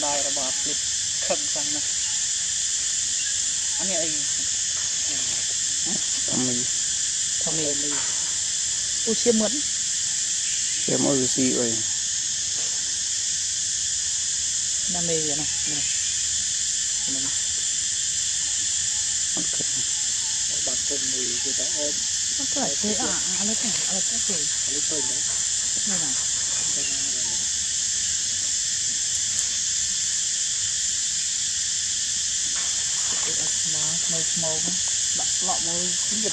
Đài là bọt lịch khẩn sang này anh ấy thầm mì u chiêm mẫn chiêm mẫn gì rồi nam mì vậy này bọt cơm mì thì đã ôm nó phải thế à lấy cái đấy như nào màu đặt lọ màu cũng giật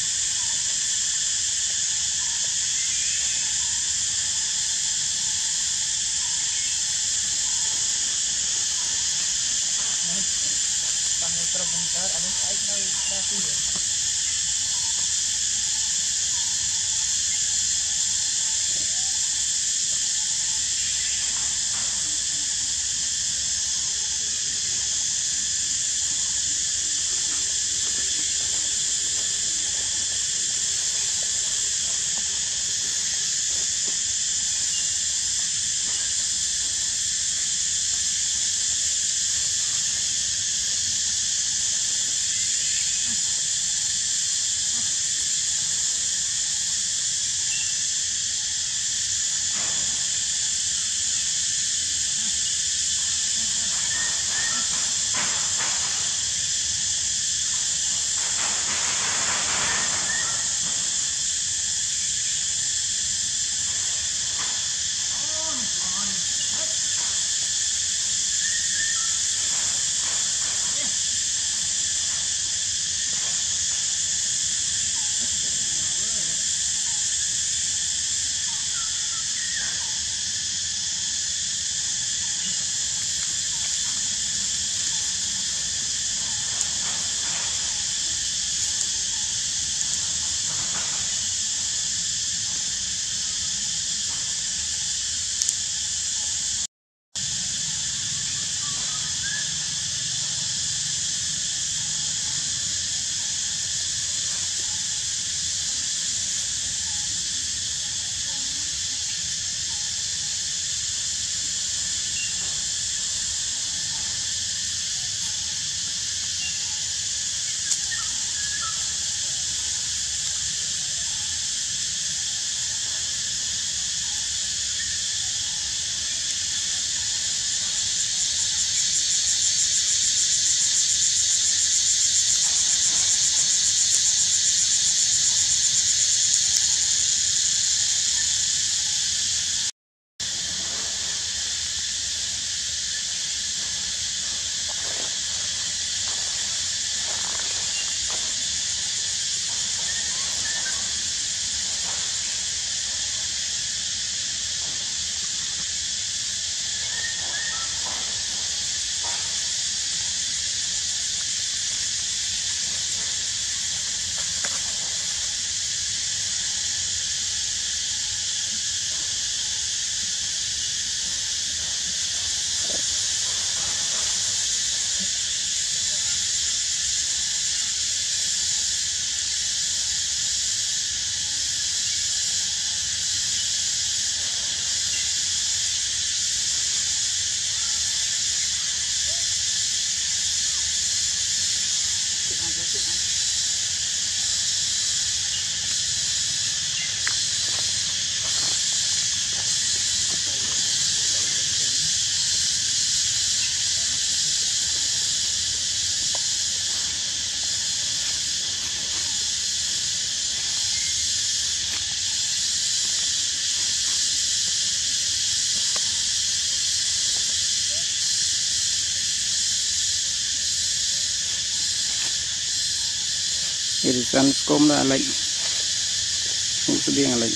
Hãy subscribe cho kênh Ghiền Mì Gõ để không bỏ lỡ những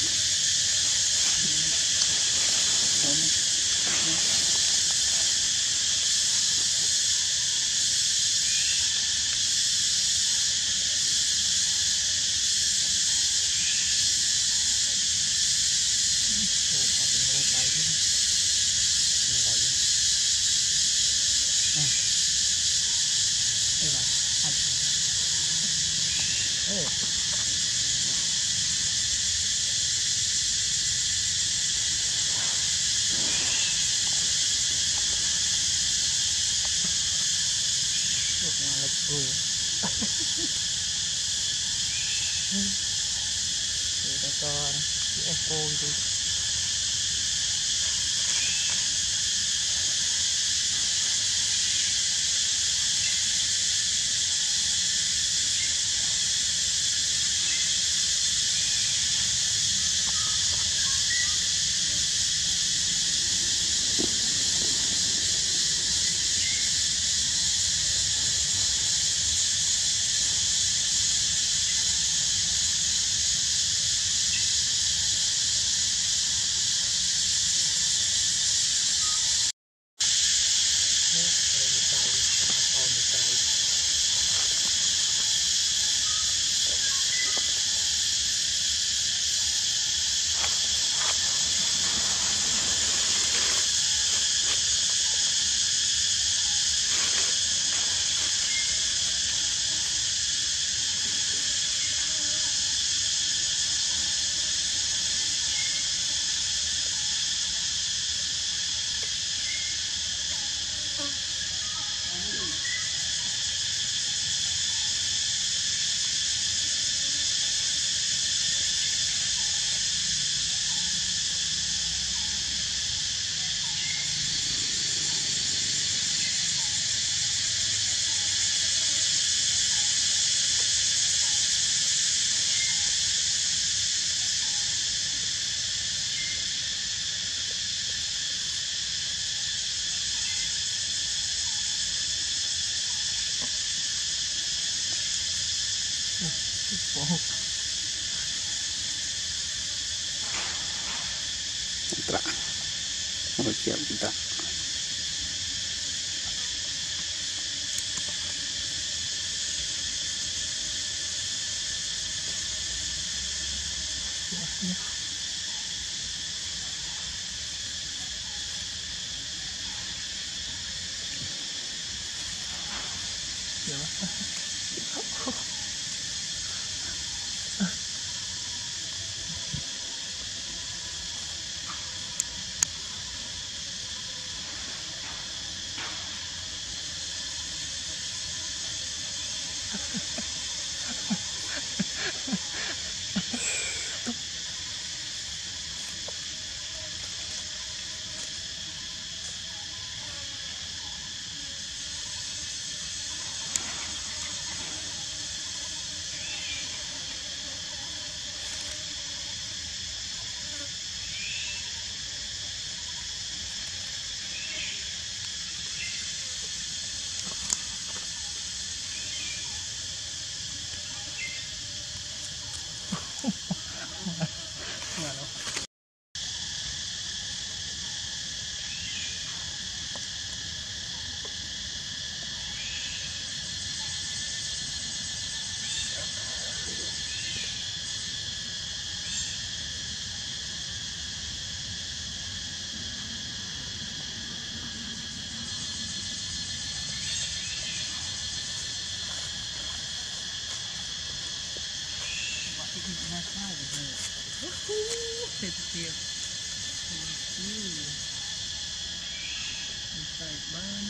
inside burn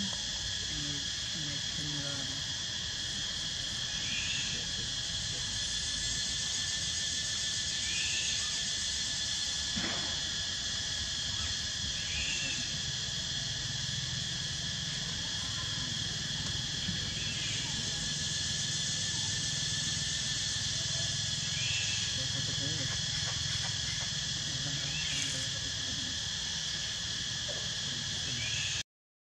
and I can